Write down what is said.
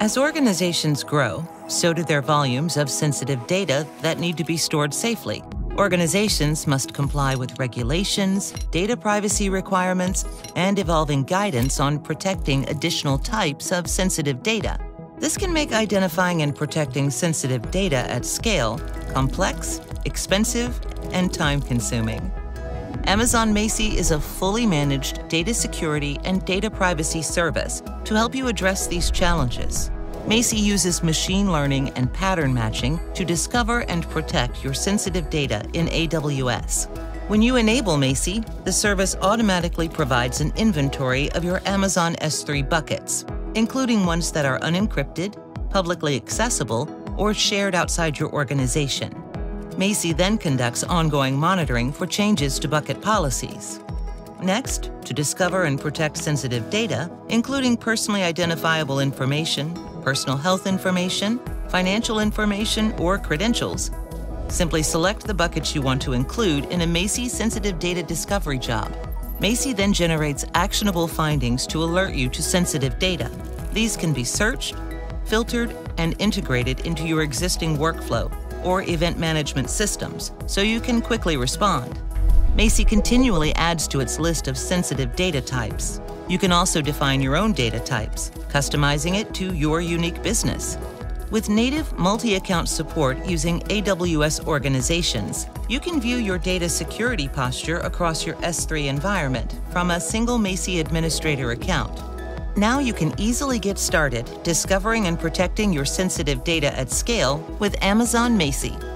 As organizations grow, so do their volumes of sensitive data that need to be stored safely. Organizations must comply with regulations, data privacy requirements, and evolving guidance on protecting additional types of sensitive data. This can make identifying and protecting sensitive data at scale complex, expensive, and time-consuming. Amazon Macie is a fully managed data security and data privacy service to help you address these challenges. Macie uses machine learning and pattern matching to discover and protect your sensitive data in AWS. When you enable Macie, the service automatically provides an inventory of your Amazon S3 buckets, including ones that are unencrypted, publicly accessible, or shared outside your organization. Macie then conducts ongoing monitoring for changes to bucket policies. Next, to discover and protect sensitive data, including personally identifiable information, personal health information, financial information, or credentials, simply select the buckets you want to include in a Macie sensitive data discovery job. Macie then generates actionable findings to alert you to sensitive data. These can be searched, filtered, and integrated into your existing workflow or event management systems, so you can quickly respond. Macie continually adds to its list of sensitive data types. You can also define your own data types, customizing it to your unique business. With native multi-account support using AWS Organizations, you can view your data security posture across your S3 environment from a single Macie administrator account. Now you can easily get started discovering and protecting your sensitive data at scale with Amazon Macie.